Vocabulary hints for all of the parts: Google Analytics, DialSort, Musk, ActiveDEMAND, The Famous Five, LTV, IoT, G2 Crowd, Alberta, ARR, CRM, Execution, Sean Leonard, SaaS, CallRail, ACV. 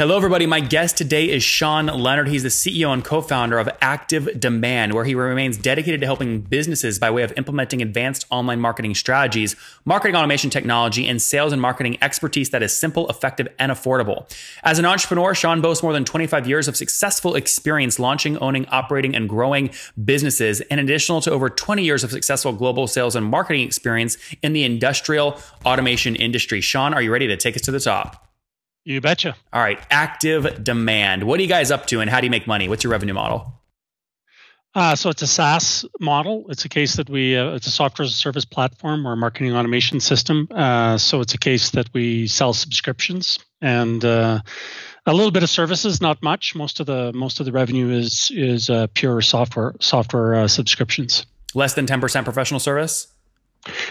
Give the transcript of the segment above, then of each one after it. Hello, everybody. My guest today is Sean Leonard. He's the CEO and co-founder of ActiveDEMAND, where he remains dedicated to helping businesses by way of implementing advanced online marketing strategies, marketing automation technology, and sales and marketing expertise that is simple, effective, and affordable. As an entrepreneur, Sean boasts more than 25 years of successful experience launching, owning, operating, and growing businesses, and additional to over 20 years of successful global sales and marketing experience in the industrial automation industry. Sean, are you ready to take us to the top? You betcha. All right. ActiveDEMAND. What are you guys up to and how do you make money? What's your revenue model? So it's a SaaS model. It's a case that we, it's a software as a service platform or a marketing automation system. So it's a case that we sell subscriptions and a little bit of services, not much. Most of the revenue is pure software subscriptions. Less than 10% professional service?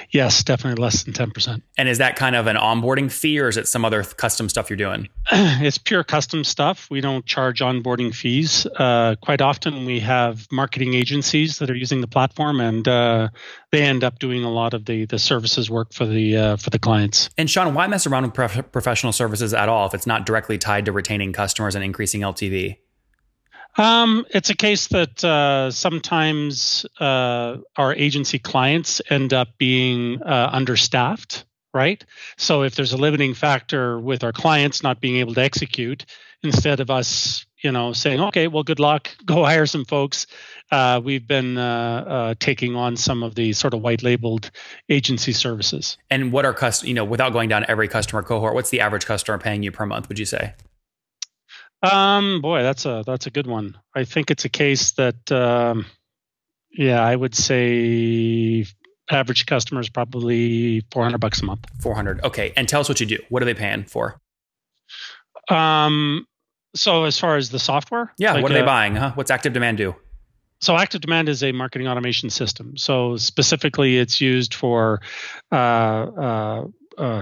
Yes, definitely less than 10%. And is that kind of an onboarding fee or is it some other custom stuff you're doing? It's pure custom stuff. We don't charge onboarding fees. Quite often we have marketing agencies that are using the platform and they end up doing a lot of the services work for the clients. And Sean, why mess around with professional services at all if it's not directly tied to retaining customers and increasing LTV? It's a case that sometimes our agency clients end up being understaffed, right? So if there's a limiting factor with our clients not being able to execute, instead of us, you know, saying, okay, well, good luck, go hire some folks. We've been taking on some of the sort of white labeled agency services. And what are without going down every customer cohort, what's the average customer paying you per month, would you say? Boy, that's a good one. I think it's a case that, yeah, I would say average customer is probably $400 a month. 400. Okay. And tell us what you do. What are they paying for? So as far as the software, yeah. Like, what are they buying? Huh? What's ActiveDEMAND do? So ActiveDEMAND is a marketing automation system. So specifically it's used for,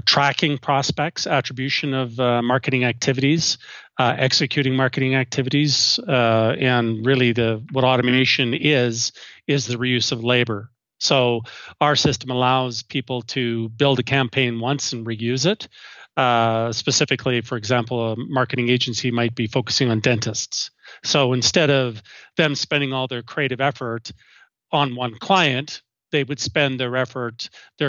tracking prospects, attribution of marketing activities, executing marketing activities, and really what automation is the reuse of labor. So our system allows people to build a campaign once and reuse it. Specifically, for example, a marketing agency might be focusing on dentists. So instead of them spending all their creative effort on one client, they would spend their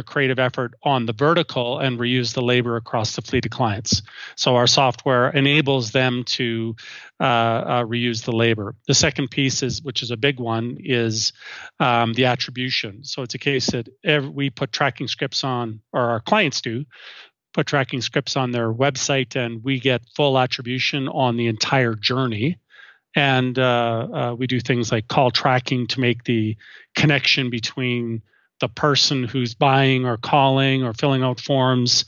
creative effort on the vertical and reuse the labor across the fleet of clients. So our software enables them to reuse the labor. The second piece is, which is a big one, is the attribution. So it's a case that we put tracking scripts on, or our clients do, put tracking scripts on their website, and we get full attribution on the entire journey. And we do things like call tracking to make the connection between the person who's buying or calling or filling out forms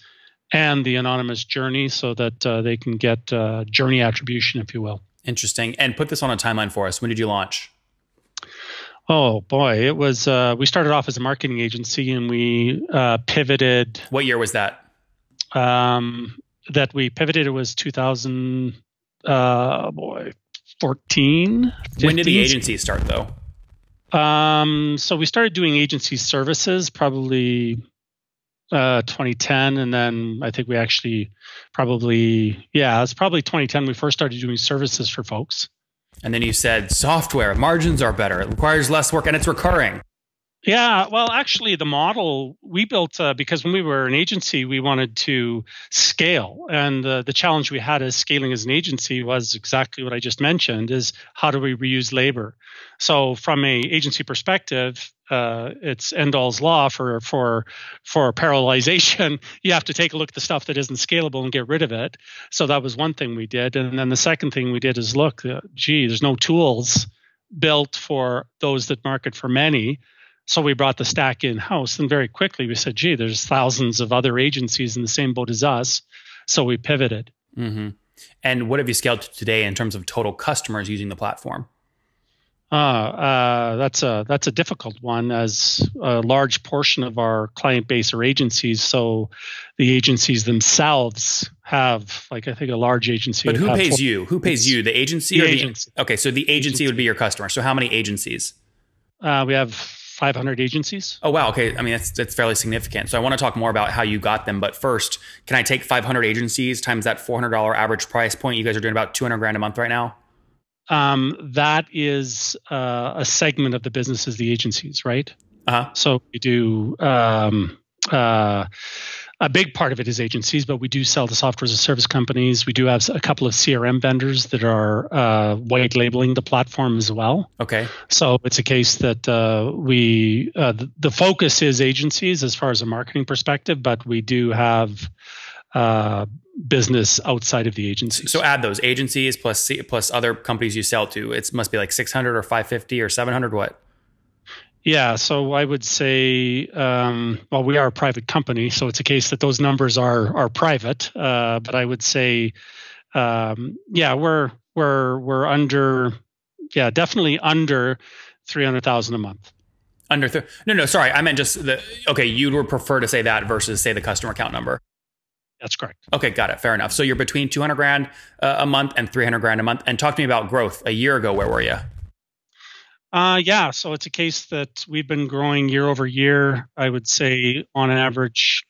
and the anonymous journey so that they can get journey attribution, if you will. Interesting. And put this on a timeline for us. When did you launch? Oh, boy. It was, we started off as a marketing agency and we pivoted. What year was that? That we pivoted, it was 2014. 15. When did the agency start though? So we started doing agency services probably 2010, and then I think we actually probably, yeah, it's probably 2010 we first started doing services for folks. And then you said software margins are better, it requires less work and it's recurring. Yeah, well, actually, the model we built, because when we were an agency, we wanted to scale. And the challenge we had as scaling as an agency was exactly what I just mentioned, is how do we reuse labor? So from an agency perspective, it's Endall's law for parallelization. You have to take a look at the stuff that isn't scalable and get rid of it. So that was one thing we did. And then the second thing we did is, look, gee, there's no tools built for those that market for many. So we brought the stack in-house, and very quickly we said, gee, there's thousands of other agencies in the same boat as us. So we pivoted. Mm-hmm. And what have you scaled to today in terms of total customers using the platform? That's a difficult one, as a large portion of our client base are agencies. So the agencies themselves have, like, I think a large agency. But who pays you? Who pays you? The agency? The agency. Okay, so the agency would be your customer. So how many agencies? We have 500 agencies. Oh, wow. Okay. I mean, that's fairly significant. So I want to talk more about how you got them. But first, can I take 500 agencies times that $400 average price point? You guys are doing about $200,000 a month right now. That is a segment of the business is the agencies, right? Uh-huh. So we do a big part of it is agencies, but we do sell to software as a service companies. We do have a couple of CRM vendors that are white labeling the platform as well. Okay. So it's a case that the focus is agencies as far as a marketing perspective, but we do have business outside of the agency. So add those agencies plus other companies you sell to. It must be like 600 or 550 or 700, what? Yeah. So I would say, well, we are a private company, so it's a case that those numbers are private. But I would say, yeah, we're under, yeah, definitely under 300,000 a month. Under no, sorry. I meant just the, okay. You would prefer to say that versus say the customer count number. That's correct. Okay. Got it. Fair enough. So you're between $200,000 a month and $300,000 a month. And talk to me about growth. A year ago, where were you? Yeah, so it's a case that we've been growing year over year, I would say on an average.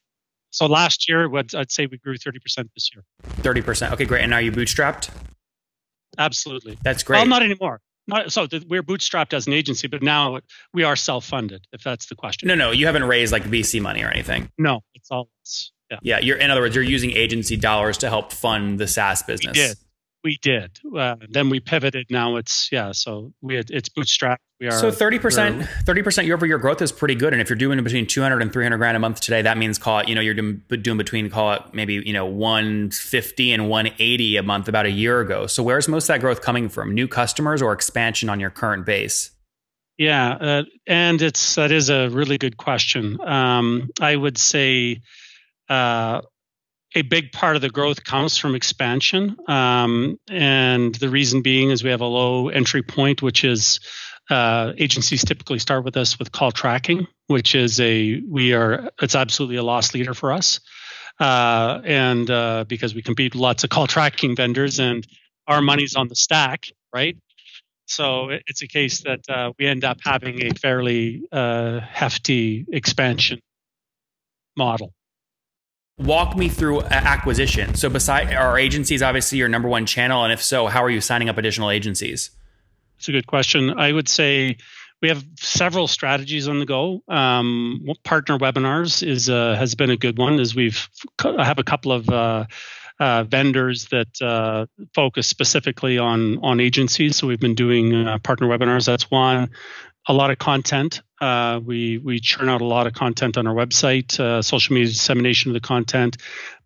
So last year, I'd say we grew 30% this year. 30%. Okay, great. And are you bootstrapped? Absolutely. That's great. Well, not anymore. We're bootstrapped as an agency, but now we are self-funded, if that's the question. No, you haven't raised like VC money or anything. No, it's all us. Yeah, you're, in other words, you're using agency dollars to help fund the SaaS business. We did. We did. Then we pivoted. Now it's, yeah. So it's bootstrapped. We are. So 30% year over year growth is pretty good. And if you're doing between $200,000 and $300,000 a month today, that means call it, you know, you're doing between call it maybe, you know, 150 and 180 a month about a year ago. So where's most of that growth coming from? New customers or expansion on your current base? Yeah. And that is a really good question. I would say, a big part of the growth comes from expansion. And the reason being is we have a low entry point, which is agencies typically start with us with call tracking, which is it's absolutely a loss leader for us. And because we compete with lots of call tracking vendors and our money's on the stack, right? So it's a case that we end up having a fairly hefty expansion model. Walk me through acquisition. So beside our agencies, obviously your number one channel. And if so, how are you signing up additional agencies? That's a good question. I would say we have several strategies on the go. Partner webinars has been a good one, as I have a couple of vendors that focus specifically on agencies. So we've been doing partner webinars. That's one. A lot of content. We churn out a lot of content on our website, social media dissemination of the content,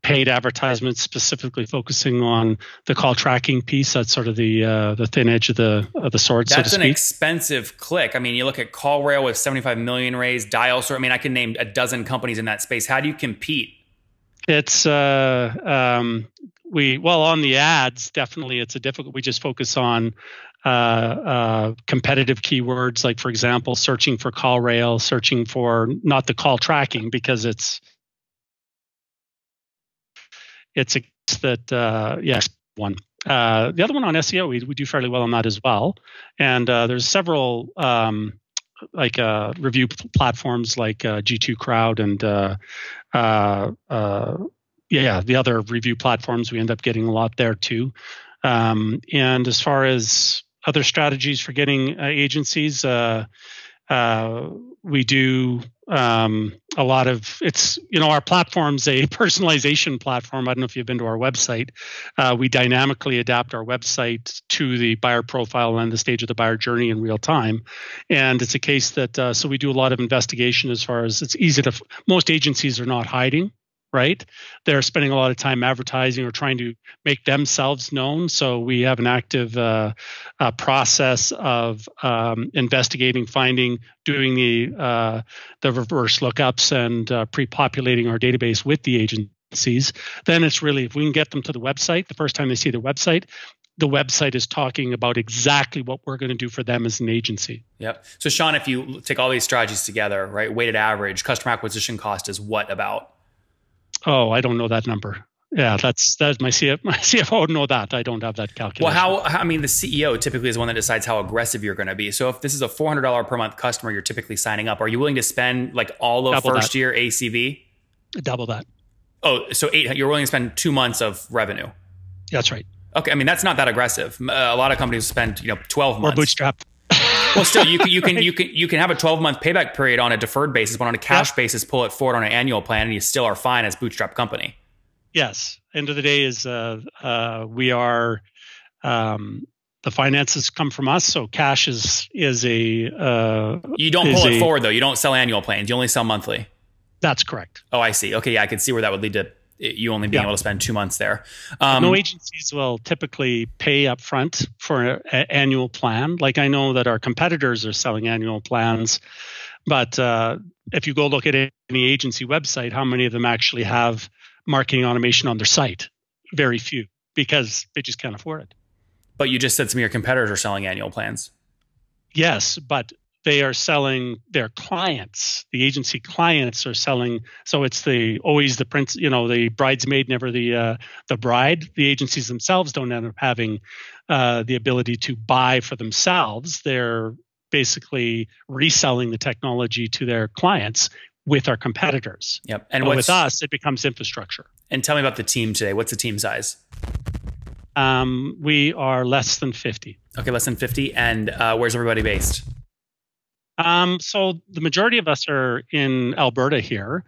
paid advertisements, specifically focusing on the call tracking piece. That's sort of the thin edge of the sword. That's so to speak. An expensive click. I mean, you look at CallRail with $75 million raised, DialSort. I mean, I could name a dozen companies in that space. How do you compete? It's on the ads, definitely it's a difficult. We just focus on competitive keywords, like for example, searching for CallRail, searching for not the call tracking, because it's one. The other one on SEO, we do fairly well on that as well. And there's several review platforms like G2 Crowd and the other review platforms. We end up getting a lot there too. And as far as other strategies for getting agencies, we do a lot of, our platform's a personalization platform. I don't know if you've been to our website. We dynamically adapt our website to the buyer profile and the stage of the buyer journey in real time. And it's a case that, so we do a lot of investigation as far as it's easy to, most agencies are not hiding. Right? They're spending a lot of time advertising or trying to make themselves known. So we have an active process of investigating, finding, doing the reverse lookups and pre-populating our database with the agencies. Then it's really, if we can get them to the website, the first time they see the website is talking about exactly what we're going to do for them as an agency. Yep. So Sean, if you take all these strategies together, right, weighted average, customer acquisition cost is what about? Oh, I don't know that number. Yeah, that's my CFO would know that. I don't have that calculation. Well, how, I mean, the CEO typically is the one that decides how aggressive you're going to be. So if this is a $400 per month customer, you're typically signing up. Are you willing to spend like all of first year ACV? Double that. Oh, so you're willing to spend 2 months of revenue. That's right. Okay. I mean, that's not that aggressive. A lot of companies spend, you know, 12 months. Or bootstrapped. Well, still, you can have a 12-month payback period on a deferred basis, but on a cash basis, pull it forward on an annual plan, and you still are fine as bootstrap company. Yes. End of the day is we are the finances come from us, so cash is a you don't pull it forward though. You don't sell annual plans. You only sell monthly. That's correct. Oh, I see. Okay, yeah, I can see where that would lead to you only being able to spend 2 months there. No agencies will typically pay up front for an annual plan. Like I know that our competitors are selling annual plans, but if you go look at any agency website, how many of them actually have marketing automation on their site? Very few, because they just can't afford it. But you just said some of your competitors are selling annual plans. Yes, but they are selling their clients. The agency clients are selling. So it's always the prince, you know, the bridesmaid, never the bride. The agencies themselves don't end up having the ability to buy for themselves. They're basically reselling the technology to their clients with our competitors. Yep. And with us, it becomes infrastructure. And tell me about the team today. What's the team size? We are less than 50. Okay, less than 50. And where's everybody based? So the majority of us are in Alberta here.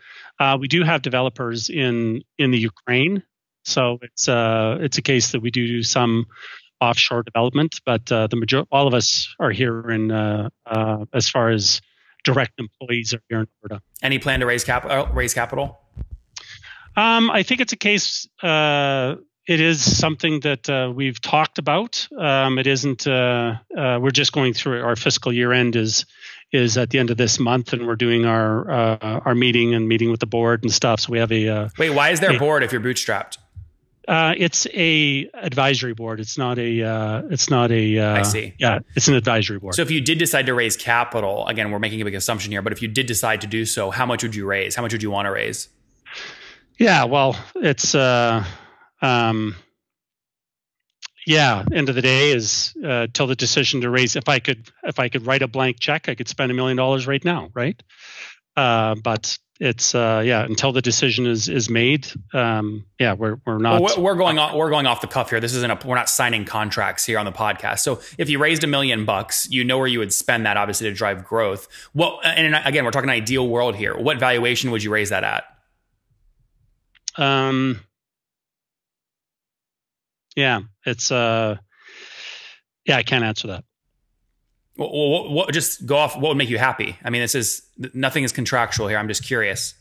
We do have developers in the Ukraine. So it's a case that we do some offshore development, but all of us are here in as far as direct employees are here in Alberta. Any plan to raise capital? I think it's a case. It is something that we've talked about. It isn't. We're just going through our fiscal year end is at the end of this month, and we're doing our meeting with the board and stuff. So we have a wait. Why is there a board if you're bootstrapped? It's a advisory board. It's not a, I see. Yeah, it's an advisory board. So if you did decide to raise capital, again, we're making a big assumption here, but if you did decide to do so, how much would you raise? How much would you want to raise? Yeah, well, it's, yeah, end of the day is till the decision to raise. If I could write a blank check, I could spend $1 million right now, right? But it's yeah, until the decision is made, yeah, we're not. Well, we're going off the cuff here. This isn't we're not signing contracts here on the podcast. So if you raised $1 million, you know where you would spend that, obviously, to drive growth. Well, and again, we're talking ideal world here. What valuation would you raise that at? Yeah, it's yeah, I can't answer that. What, just go off. What would make you happy? I mean, this is nothing is contractual here. I'm just curious.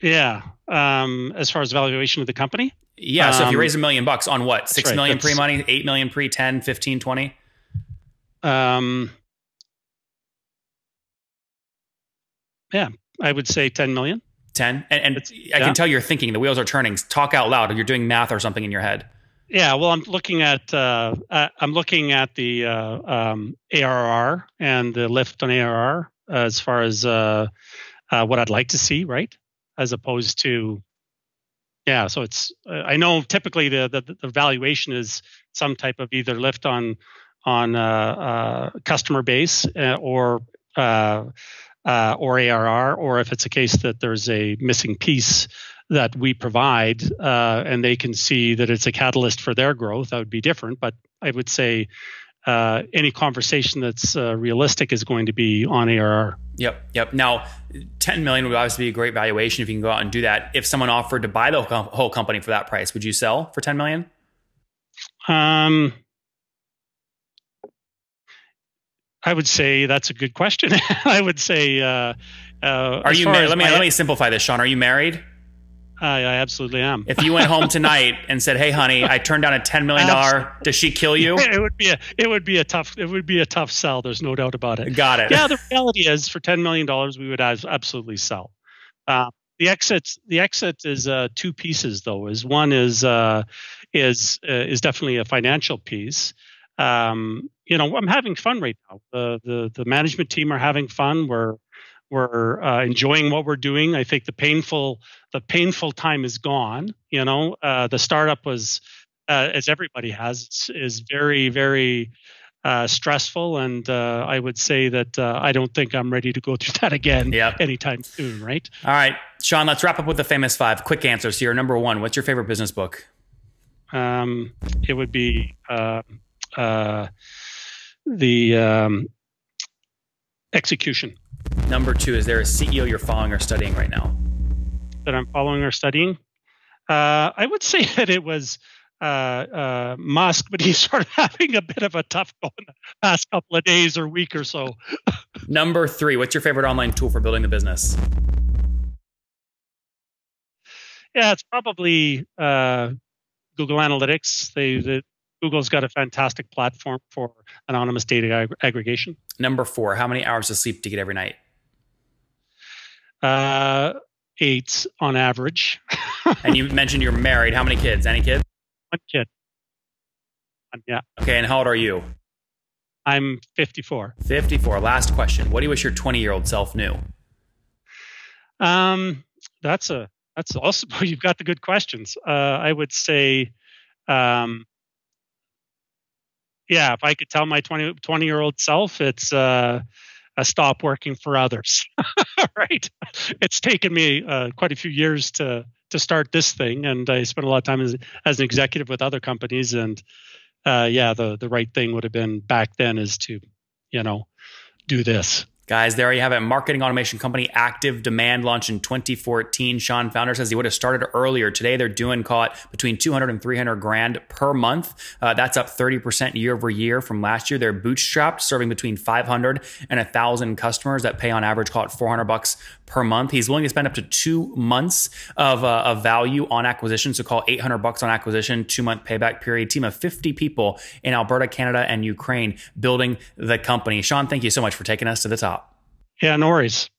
Yeah. As far as valuation of the company. Yeah. So if you raise $1 million on what? $6 million pre-money, $8 million pre, 10, 15, 20. Yeah, I would say 10 million. 10. And I can tell you're thinking, the wheels are turning. Talk out loud. Or you're doing math or something in your head. Yeah, well, I'm looking at the ARR and the lift on ARR as far as what I'd like to see, right? As opposed to, yeah. So it's I know typically the valuation is some type of either lift on customer base or ARR, or if it's a case that there's a missing piece that we provide and they can see that it's a catalyst for their growth, that would be different. But I would say any conversation that's realistic is going to be on ARR. Yep, yep. Now, 10 million would obviously be a great valuation if you can go out and do that. If someone offered to buy the whole company for that price, would you sell for 10 million? I would say that's a good question. I would say, are you married? Let me simplify this, Sean. Are you married? I absolutely am. If you went home tonight and said, "Hey, honey, I turned down a $10 million, does she kill you?" It would be a tough sell. There's no doubt about it. Got it. Yeah, the reality is, for $10 million, we would absolutely sell. The exit is two pieces, though. One is definitely a financial piece. You know, I'm having fun right now. The management team are having fun. We're We're enjoying what we're doing. I think the painful time is gone. You know, the startup was, as everybody has, is very, very stressful. And I would say that I don't think I'm ready to go through that again anytime soon, right? All right, Sean, let's wrap up with the famous five. Quick answer. So you're number one. What's your favorite business book? It would be the Execution. Number two, is there a CEO you're following or studying right now? That I'm following or studying? I would say that it was Musk, but he's sort of having a bit of a tough go in the past couple of days or week or so. Number three, what's your favorite online tool for building the business? Yeah, it's probably Google Analytics. Google's got a fantastic platform for anonymous data aggregation. Number four, how many hours of sleep do you get every night? 8 on average. And you mentioned you're married. How many kids? Any kids? One kid. Yeah. Okay, and how old are you? I'm 54. 54. Last question. What do you wish your 20-year-old self knew? That's also, you've got the good questions. I would say, yeah, if I could tell my 20-year-old self, it's stop working for others, right? It's taken me quite a few years to start this thing, and I spent a lot of time as an executive with other companies. And yeah, the right thing would have been back then is to, you know, do this. Guys, there you have it. Marketing automation company, ActiveDEMAND, launched in 2014. Sean, founder, says he would have started earlier. Today, they're doing, call it, between 200 and 300 grand per month. That's up 30% year over year from last year. They're bootstrapped, serving between 500 and 1,000 customers that pay on average, call it, $400 per month. He's willing to spend up to 2 months of value on acquisition. So call $800 on acquisition, 2-month payback period. Team of 50 people in Alberta, Canada, and Ukraine building the company. Sean, thank you so much for taking us to the top. Yeah, no worries.